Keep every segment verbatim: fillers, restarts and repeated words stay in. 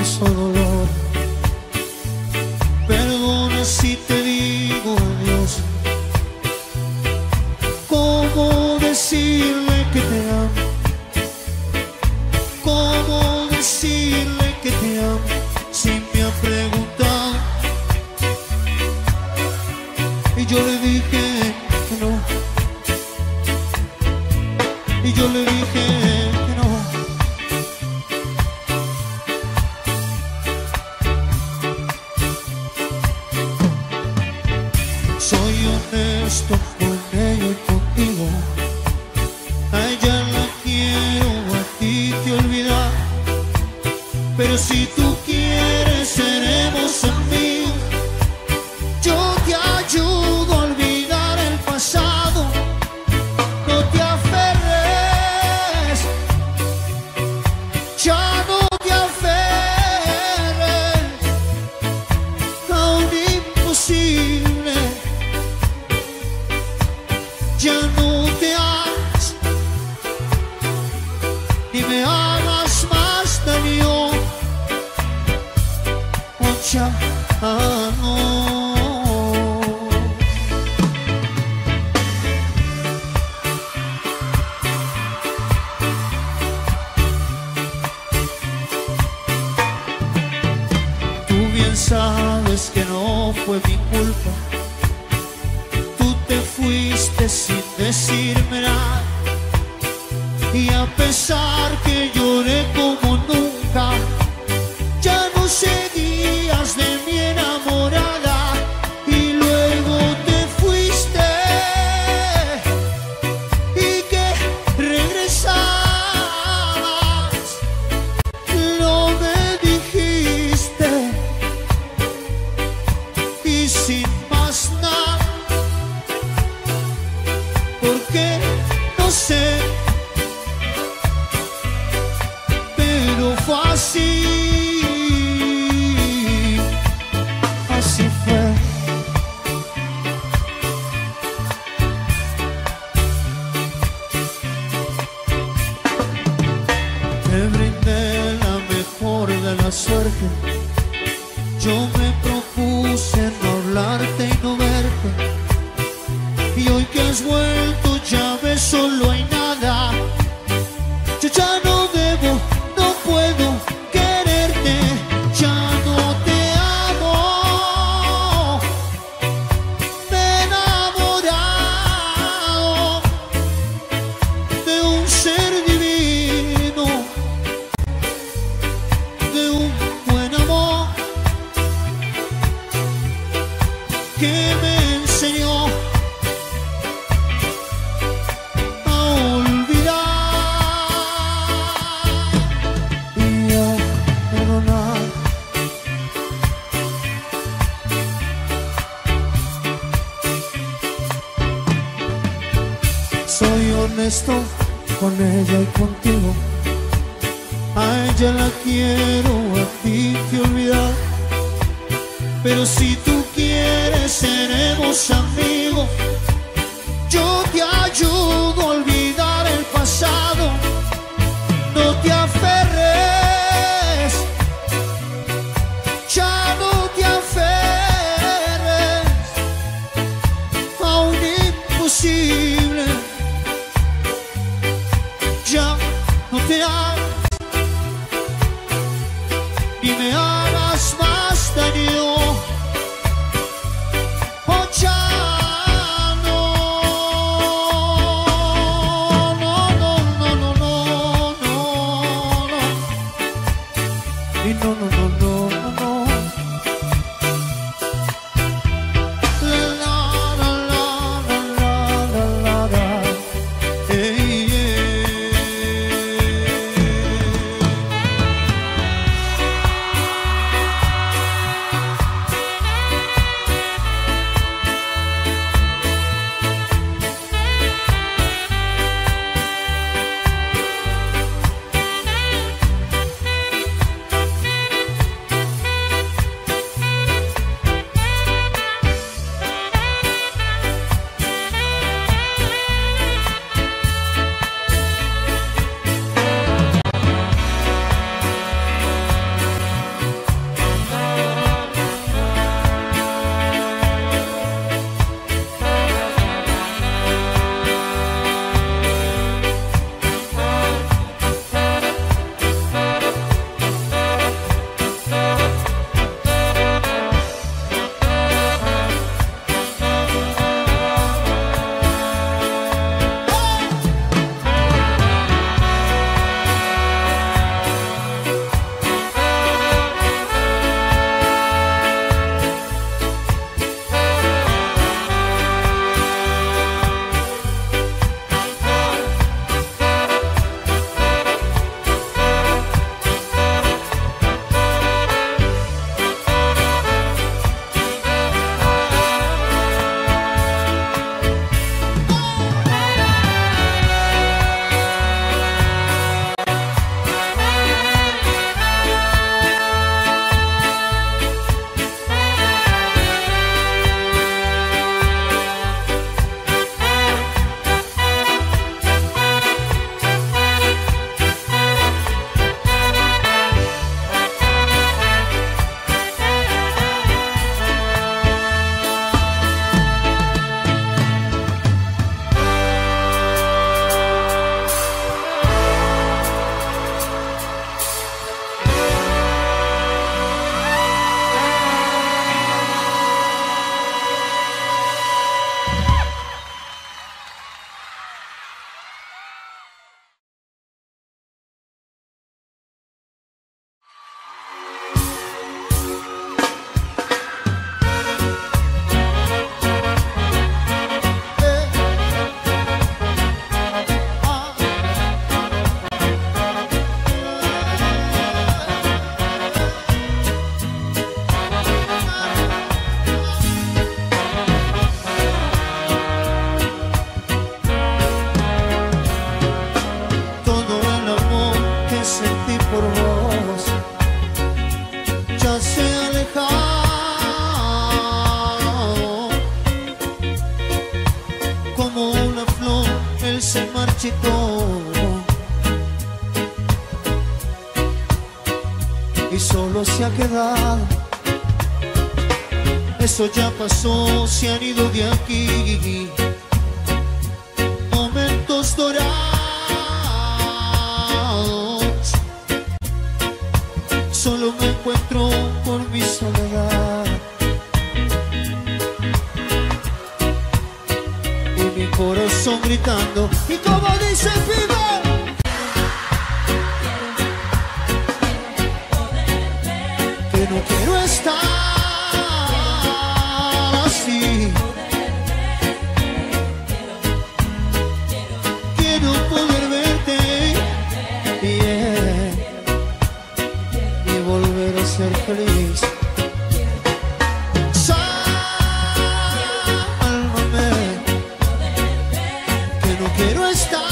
causo dolor. Perdona si te digo adiós. ¿Cómo decirle que te amo? ¿Cómo decirle que te amo si me ha preguntado? Y yo le dije que no. Y yo le dije que no. Soy honesto con ella y contigo. A ella la quiero, a ti te olvidar. Pero si tú quieres, seremos amigos. Yo te ayudo a olvidar el pasado. No te aferres. Ya no te aferres a un imposible. Ya no te hagas, ni me hagas más daño. Oh, ya no. Tú bien sabes que no fue mi culpa. Sin decirme nada. Y a pesar que lloré como nunca, ya no seguías de mi enamorada. Y luego te fuiste y que regresabas, no me dijiste. Y sin más nada. Porque no sé, pero fue así, así fue. Te brindé la mejor de la suerte. Yo me propuse no hablarte y no verte. Y hoy que has vuelto ya ves, solo hay nada. Yo ya no debo, no puedo quererte. Ya no te amo. Me he enamorado de un ser divino, de un buen amor que me enseñó. Soy honesto con ella y contigo. A ella la quiero, a ti te olvidar. Pero si tú quieres, seremos amigos. Yo te ayudo a olvidar el pasado. No te aferres. Ya no te aferres a un imposible. Ya no te hagas, ni me hagas más daño. Oh, ya no, no, no, no, no, no, no, no, y no, no, no, no. y solo se ha quedado. Eso ya pasó, se han ido de aquí momentos dorados. Solo me encuentro por mi soledad y mi corazón gritando. Y como dice el pibe, no quiero estar así, quiero poder verte bien y volver a ser feliz. Sálvame, que no quiero estar.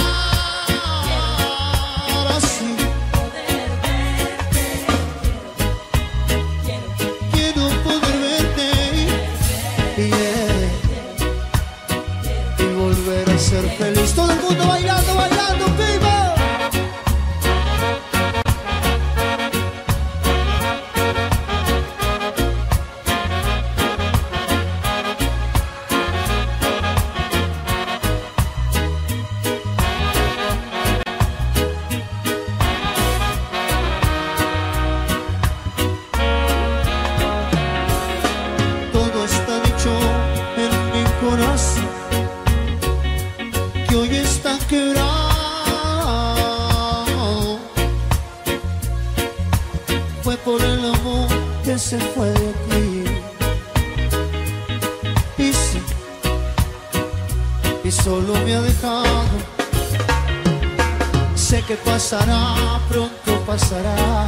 Todo el mundo bailando, bailando, vivo. Todo está dicho en mi corazón, que hoy está quebrado. Fue por el amor que se fue de aquí y, sí, y solo me ha dejado. Sé que pasará, pronto pasará,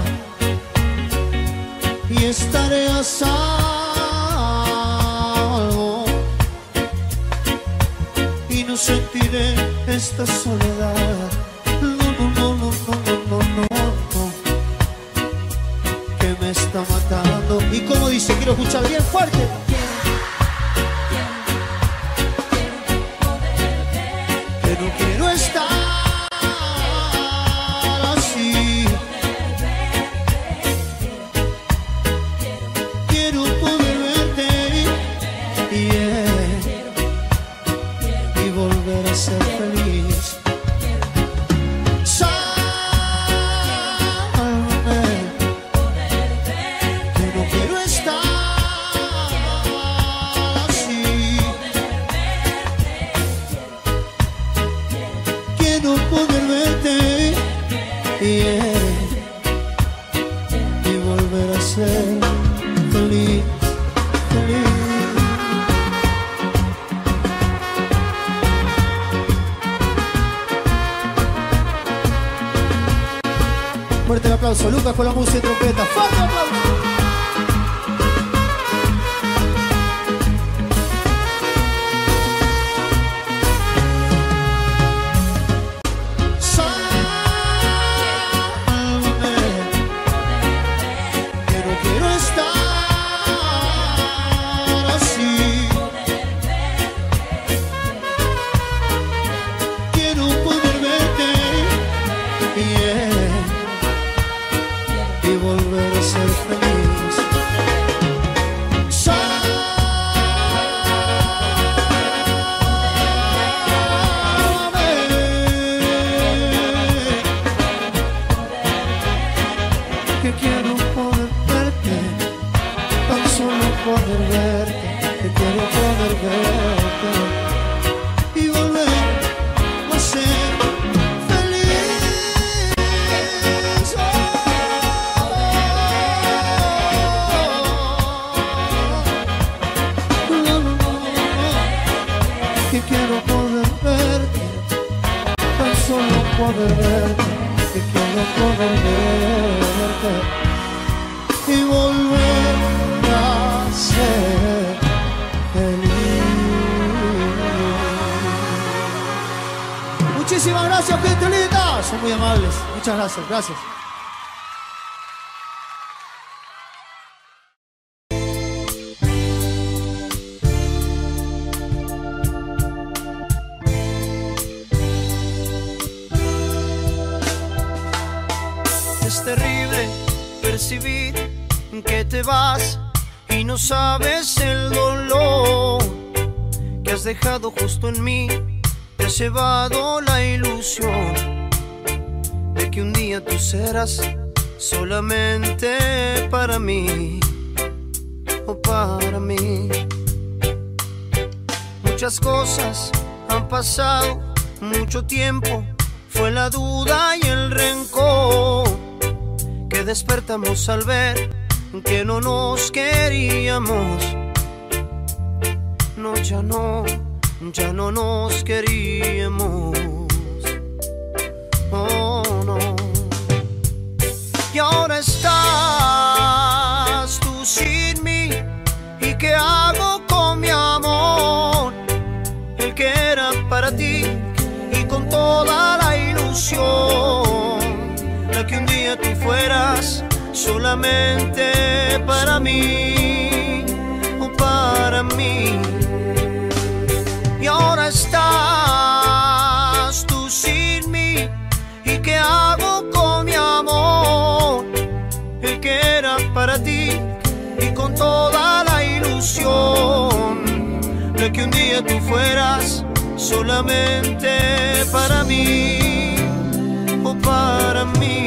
y estaré a salvo y no sentiré esta soledad. No, no, no, no, no, no, no, que me está matando. Y como dice, quiero escuchar bien fuerte. Que no quiero estar así, quiero poder verte bien y volver a ser feliz. Sálvame, que no quiero estar así, quiero poder verte bien y volver a ser feliz, feliz. Fuerte el aplauso, Lucas con la música y trompeta. ¡Fuerte el aplauso! Sálvame, que no quiero estar así, quiero poder verte bien y volver a ser feliz. Sálvame, que quiero poder verte, tan solo poder verte, que quiero poder verte y volver a ser feliz. Que quiero poder verte, tan solo poder verte, que quiero poder verte y volver a ser feliz. Muchísimas gracias, gente linda, son muy amables, muchas gracias, gracias. vivir, que te vas y no sabes el dolor que has dejado justo en mí. Te has llevado la ilusión de que un día tú serás solamente para mí, o para mí. Muchas cosas han pasado, mucho tiempo, fue la duda y el rencor que despertamos al ver que no nos queríamos. No, ya no, ya no nos queríamos. Oh, no. Y ahora estás tú sin mí, ¿y qué hago con mi amor? El que era para ti y con toda la ilusión, la que un día tú fueras solamente para mí, o para mí. Y ahora estás tú sin mí, ¿y qué hago con mi amor? El que era para ti y con toda la ilusión, la que un día tú fueras solamente para mí, o para mí.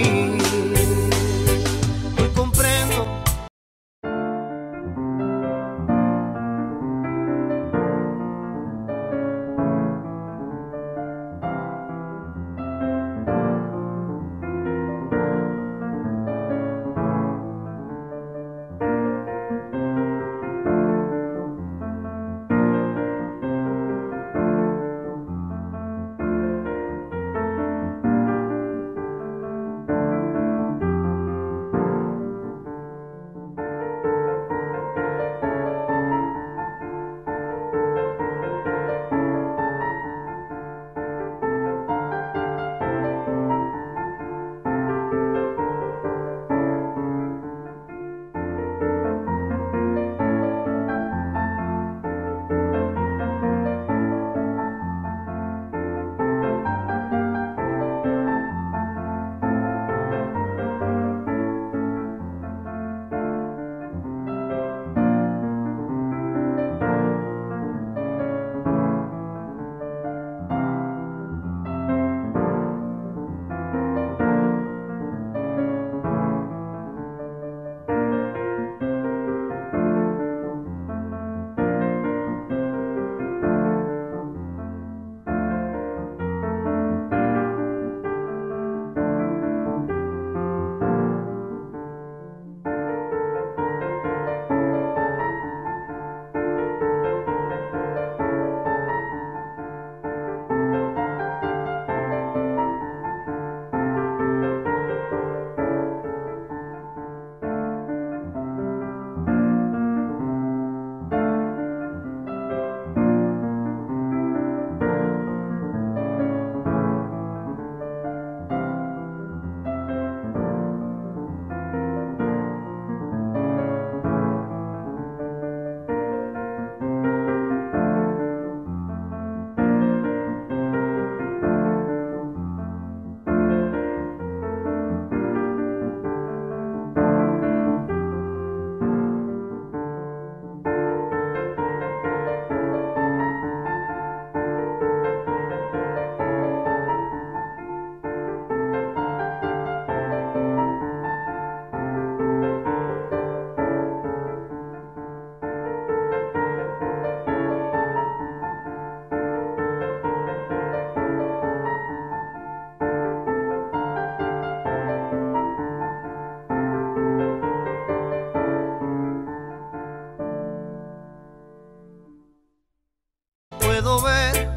Puedo ver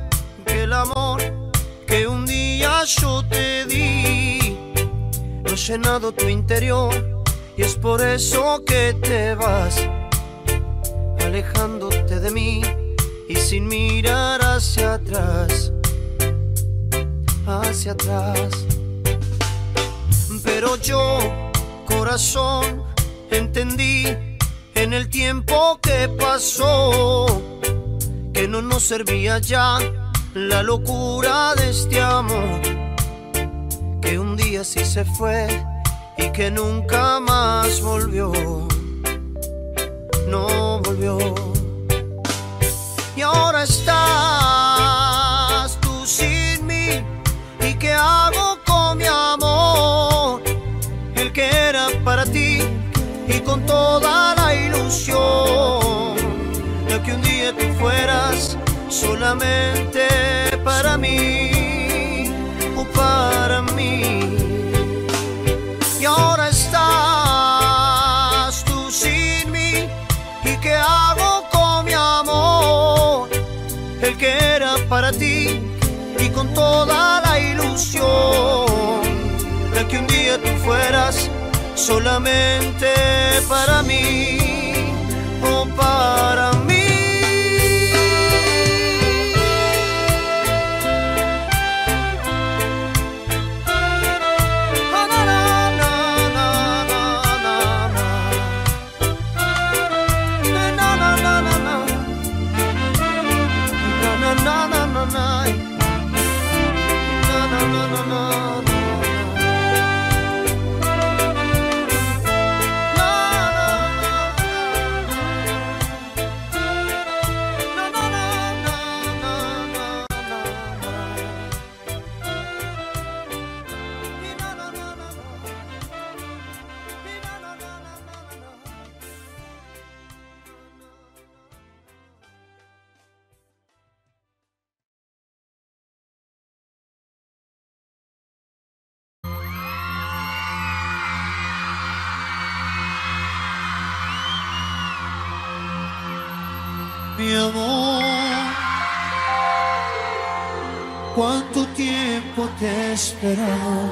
que el amor que un día yo te di no ha llenado tu interior, y es por eso que te vas alejándote de mí y sin mirar hacia atrás, hacia atrás. Pero yo, corazón, entendí en el tiempo que pasó que no nos servía ya la locura de este amor que un día sí se fue y que nunca más volvió, no volvió. Y ahora estás tú sin mí, ¿y qué hago con mi amor? El que era para ti y con toda la ilusión de que un día tú fueras solamente para mí, o para mí. Y ahora estás tú sin mí, ¿y qué hago con mi amor? El que era para ti y con toda la ilusión de que un día tú fueras solamente para mí, o para mí. Mi amor, cuánto tiempo te he esperado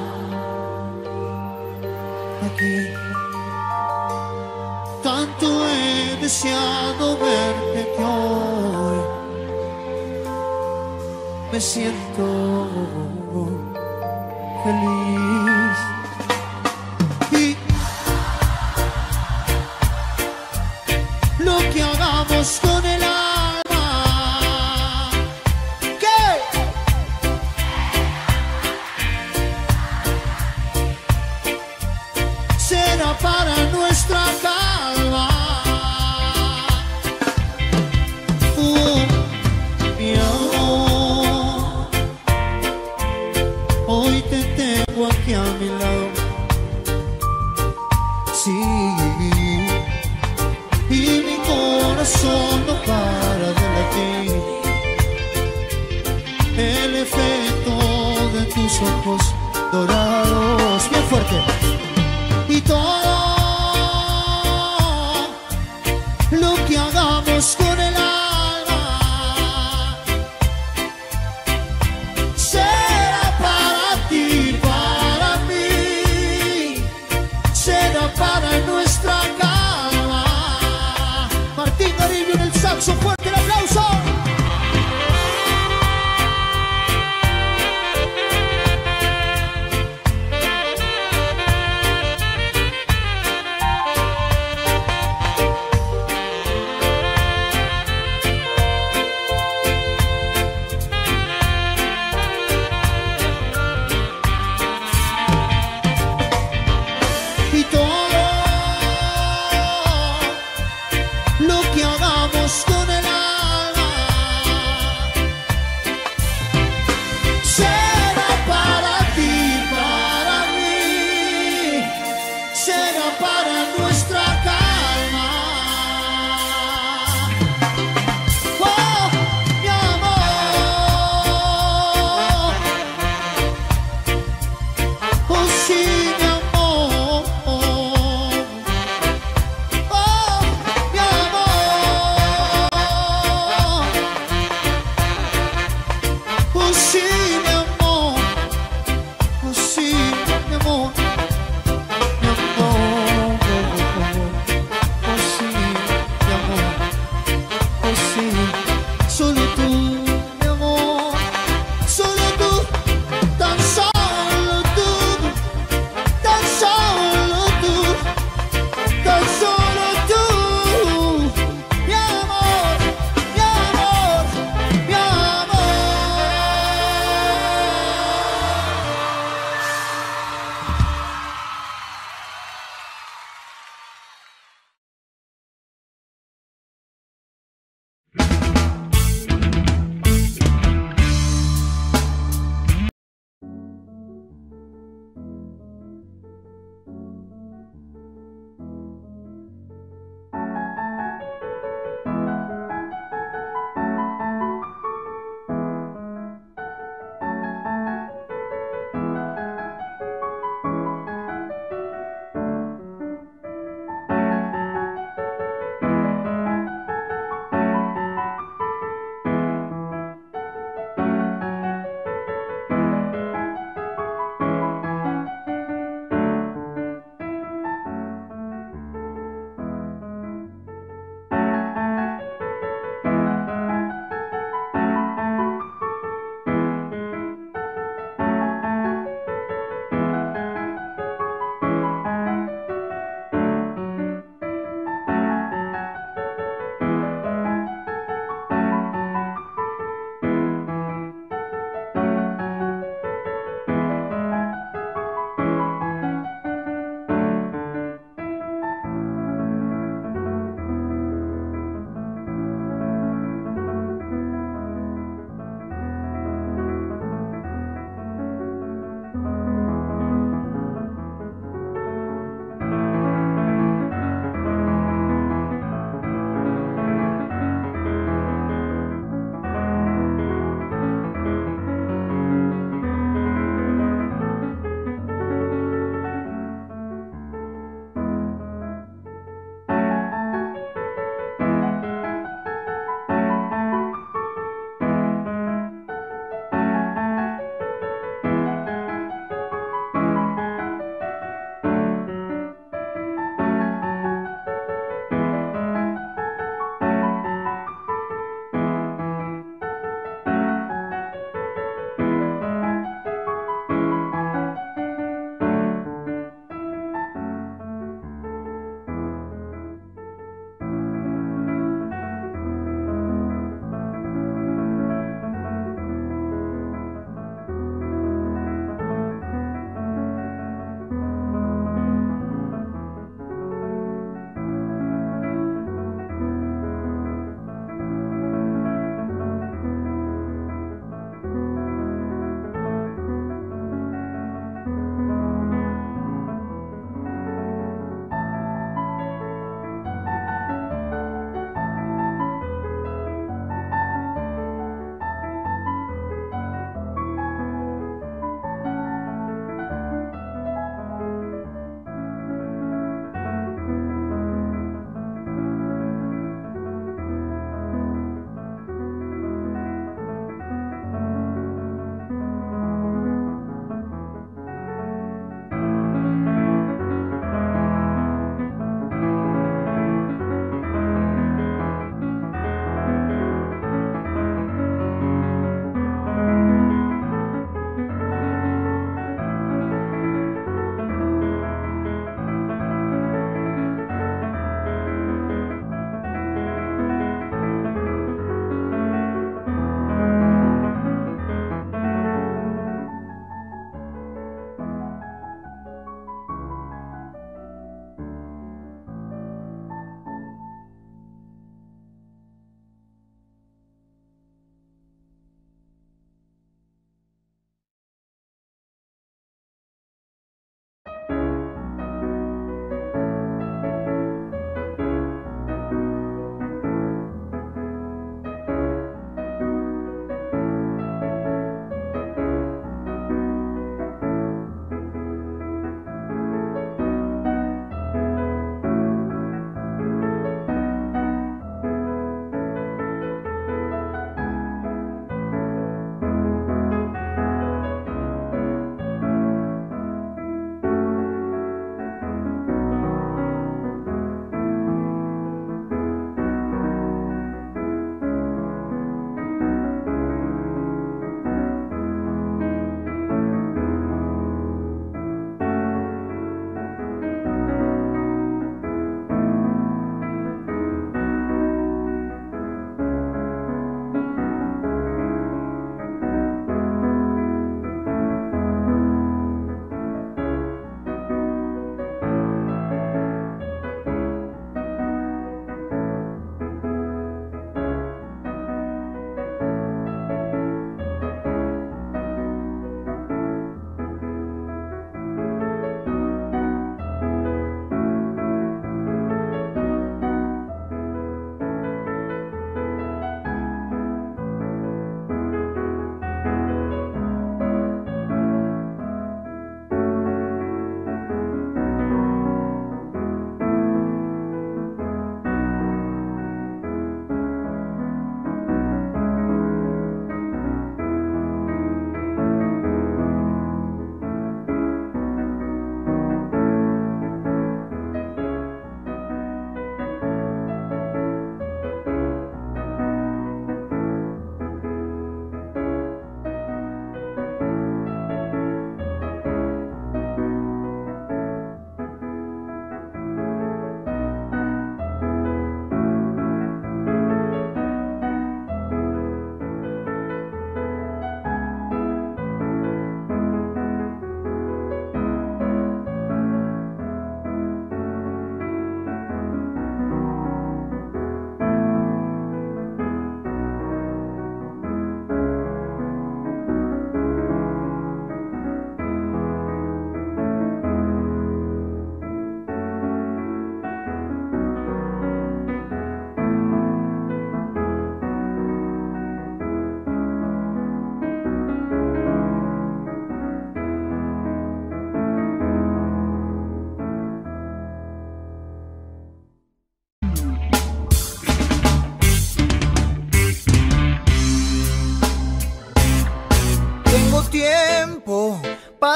aquí, tanto he deseado verte que hoy me siento feliz. Y lo que hagamos con el ojos dorados, bien fuerte, y todo lo que hagamos con el alma será para ti, para mí, será para nuestra calma. Martín Garibio en el saxo, fuerte el aplauso. Todo lo que hagamos con el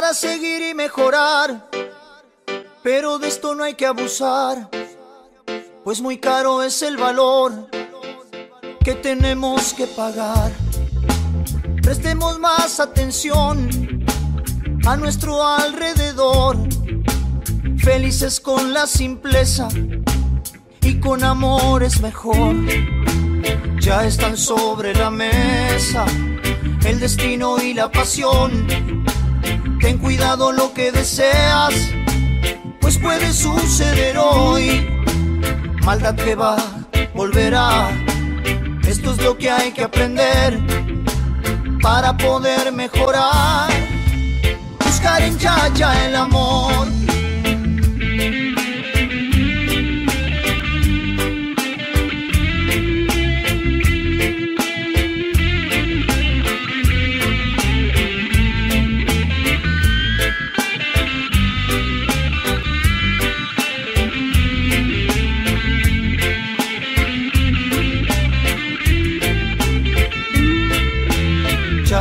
para seguir y mejorar, pero de esto no hay que abusar, pues muy caro es el valor que tenemos que pagar. Prestemos más atención a nuestro alrededor, felices con la simpleza y con amor es mejor. Ya están sobre la mesa el destino y la pasión. Ten cuidado lo que deseas, pues puede suceder hoy. Maldad que va, volverá. Esto es lo que hay que aprender para poder mejorar. Buscar en Jah, Jah el amor.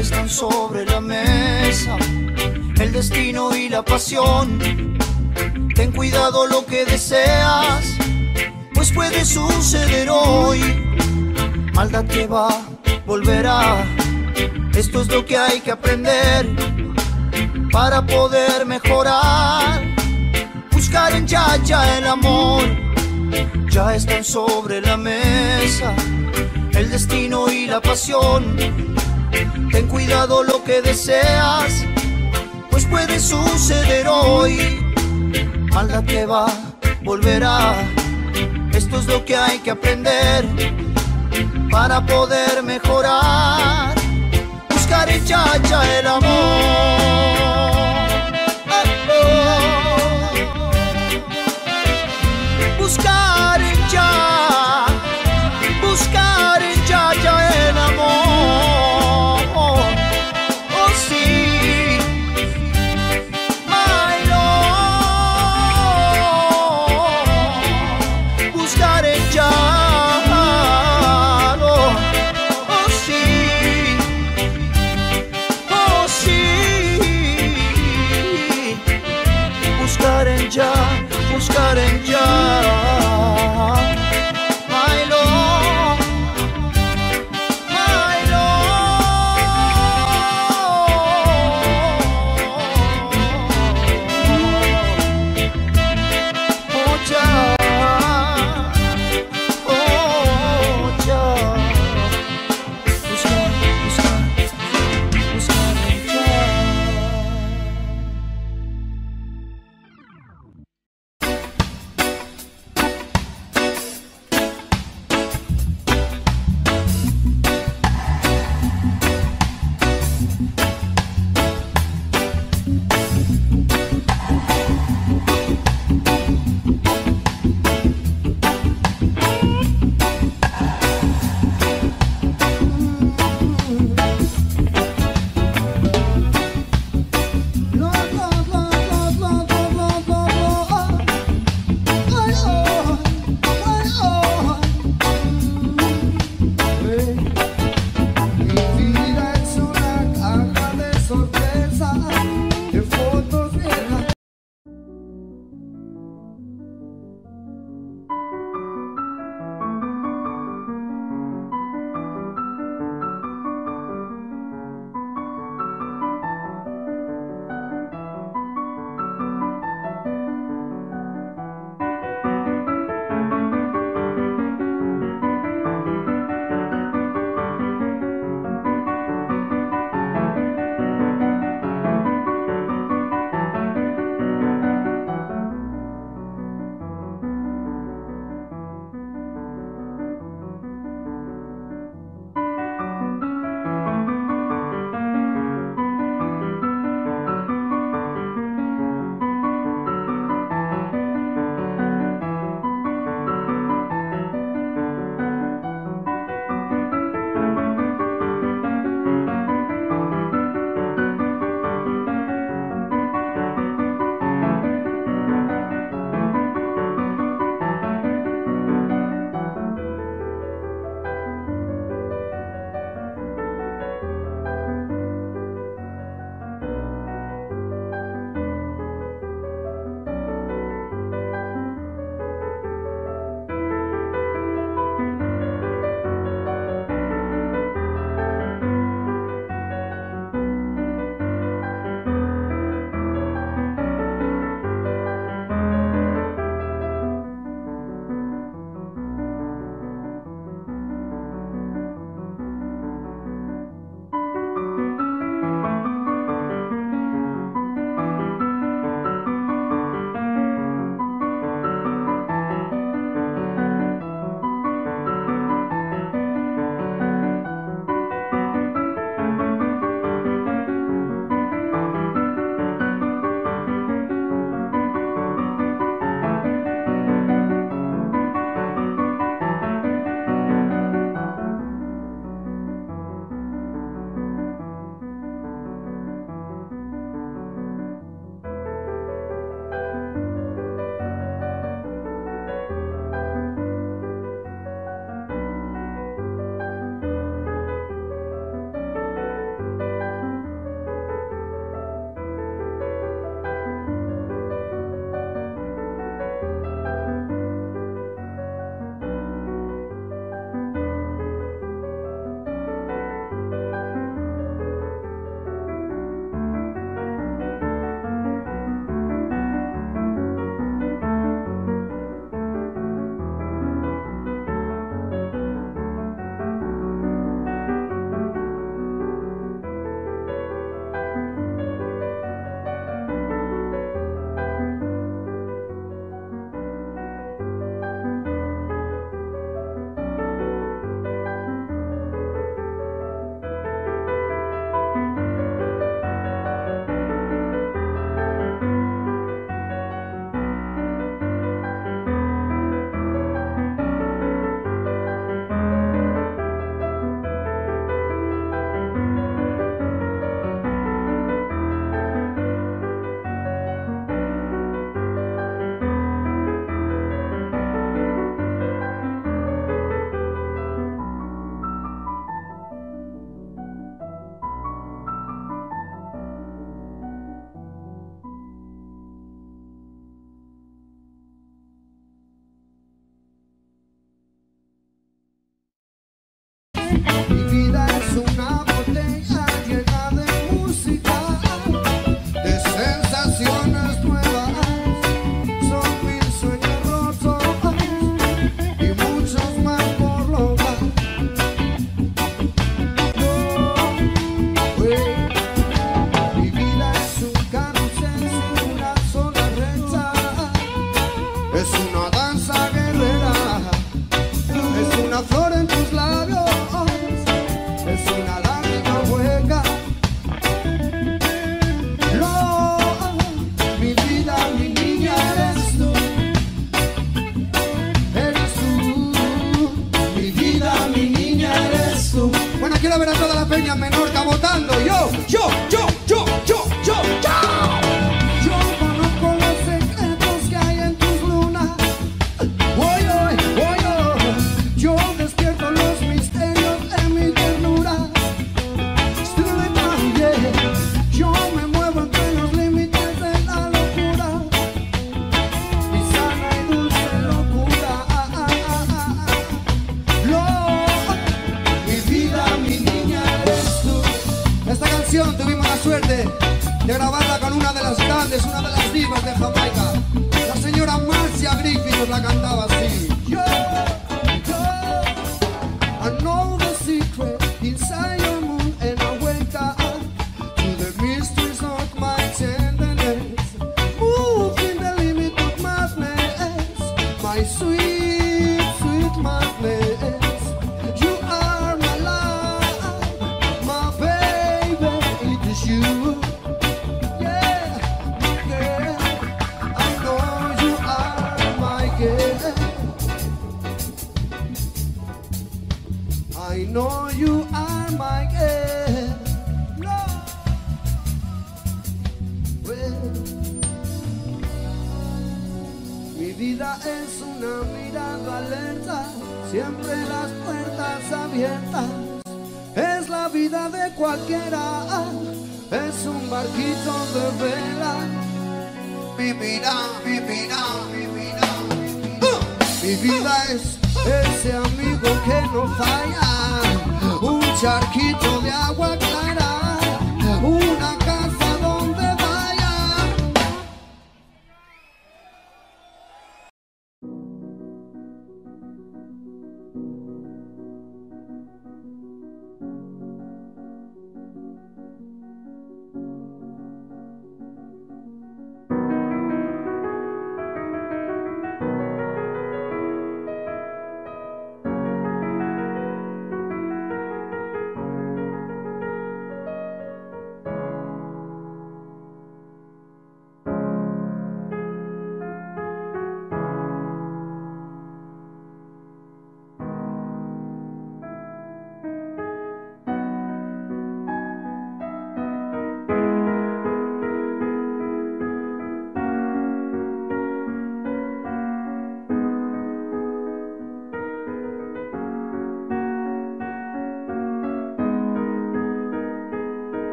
Están sobre la mesa el destino y la pasión. Ten cuidado lo que deseas, pues puede suceder hoy. Maldad que va, volverá. Esto es lo que hay que aprender para poder mejorar. Buscar en Jah, Jah el amor. Ya están sobre la mesa el destino y la pasión. Ten cuidado lo que deseas, pues puede suceder hoy. Maldad que va, volverá. Esto es lo que hay que aprender para poder mejorar. Buscar en Jah, Jah el amor. Oh. Buscar en Jah, buscar en Jah, Jah el amor. Buscar en Jah, buscar en Jah.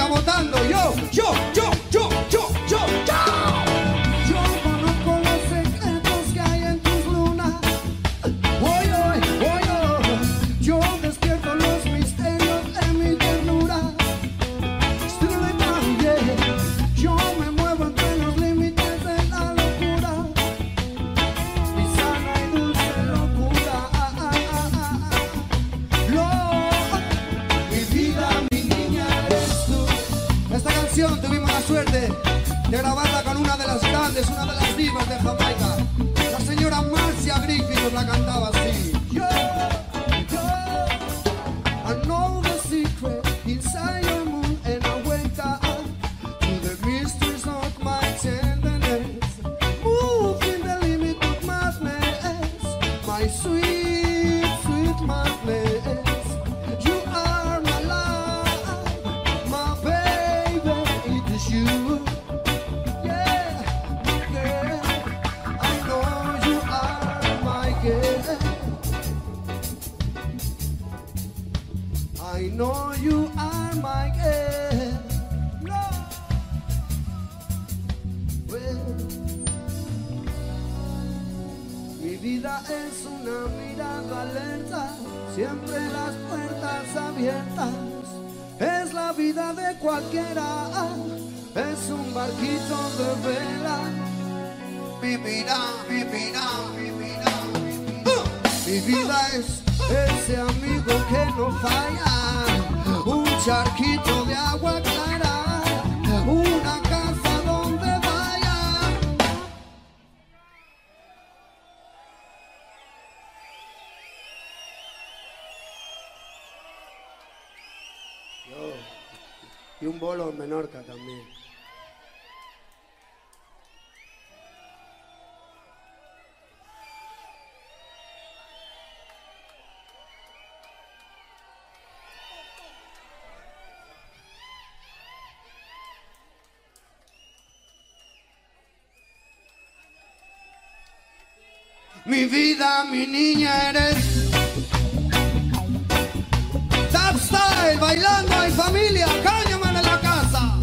está votando. Yo, yo, yo, yo, yo, yo, yo. Yo conozco los secretos que hay en tus lunas. Voy, voy, voy, voy. Yo despierto los misterios de mi ternura. Estoy tan bien. Yo me muevo entre los límites de la locura. Mi sana y dulce locura. Ah, ah, ah, ah, ah. Lo, mi vida, mi niña eres tú. Esta canción tuvimos la suerte de grabarla con una de las grandes, una de las divas de Jamaica. La señora Marcia Griffith nos la cantaba así. Yo, yo, I know the secret inside your moon and I wake up to the mysteries of my tenderness. Move in the limit of madness, my sweet, sweet madness. You are my love, my baby, it is you. I know you are my girl. Well, mi vida es una mirada alerta, siempre las puertas abiertas. Es la vida de cualquiera, es un barquito de vela. Vivirá, vivirá, vivirá, vivirá. Mi vida es ese amigo que no falla, un charquito de agua clara, una casa donde vaya. Yo, y un bolo en Menorca también. Mi vida, mi niña eres. Tap style, bailando en familia, cáñame en la casa.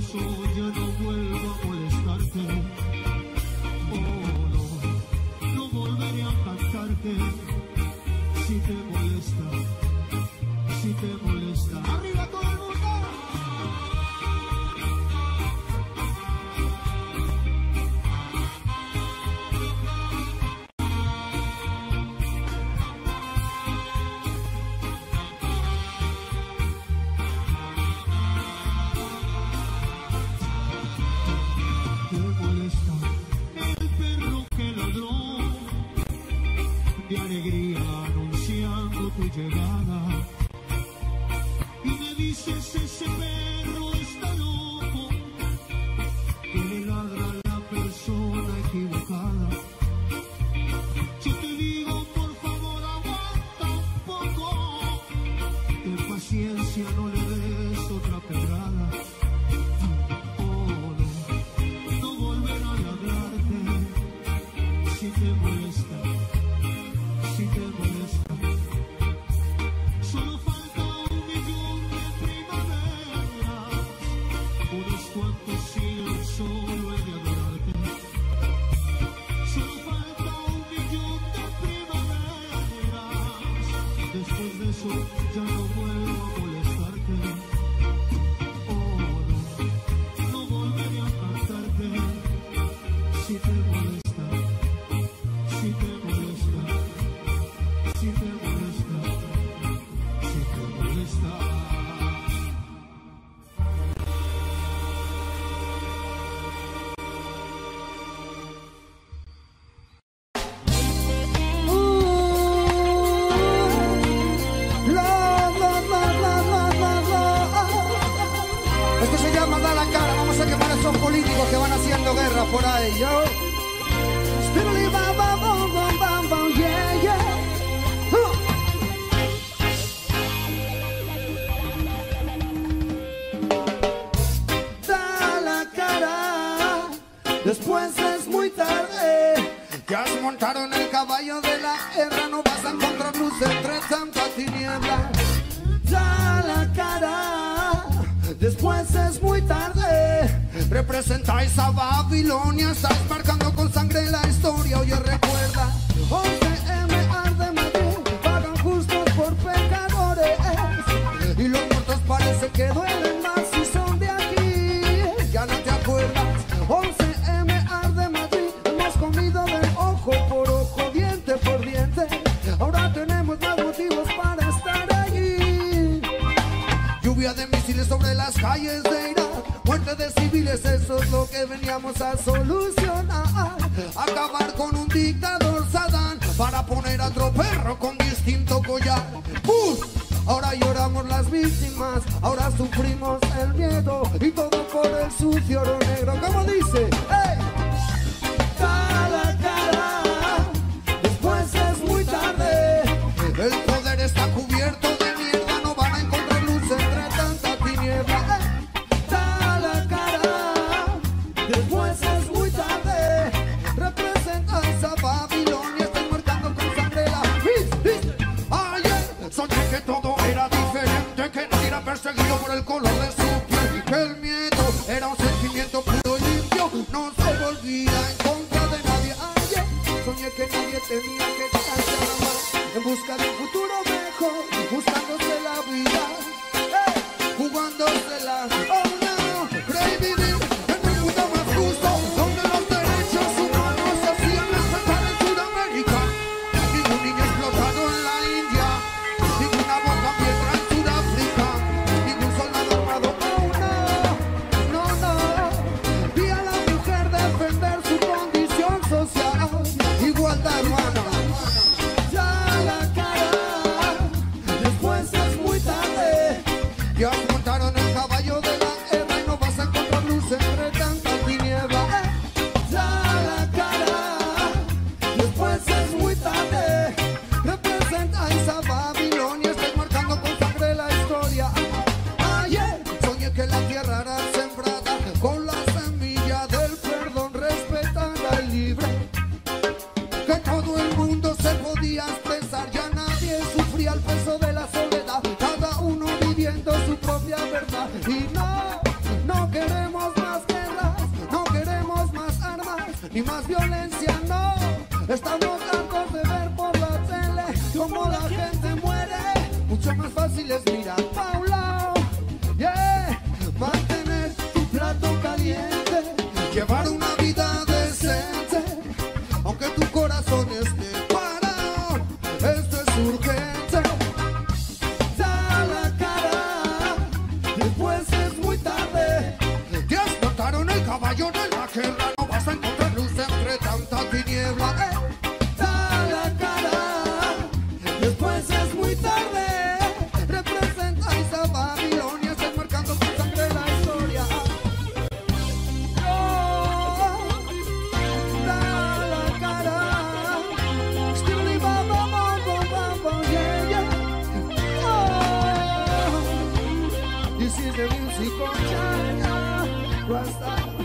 eso ya no vuelvo a molestarte. Oh, no, no volveré a cantarte. Si te molesta, si te molesta. ¡Arriba todo el mundo! De alegría anunciando tu llegada, y me dices ese perro está loco, que le ladra a la persona equivocada. Yo te digo por favor aguanta un poco, de paciencia no le des otra pedrada. Oh no, no volveré a hablarte si te molesta. Si te molesta, solo falta un millón de primaveras, unos cuantos siglos solo he de adorarte. Solo falta un millón de primaveras, después de eso ya no vuelvo a molestarte. Oh, no, no volveré a cantarte si te molesta. Ya montaron el caballo de la Estamos hartos de ver por la tele cómo la gente muere. Mucho más fácil es mirar pa' un lado, yeah. Mantener tu plato caliente, llevar una vida decente, aunque tu corazón esté parado. Esto es urgente. Da la cara, después es muy tarde. Te explotaron el caballo de la guerra. No vas a encontrar luz entre tanta tiniebla, eh. Da la cara, después es muy tarde. This is the music of Jah.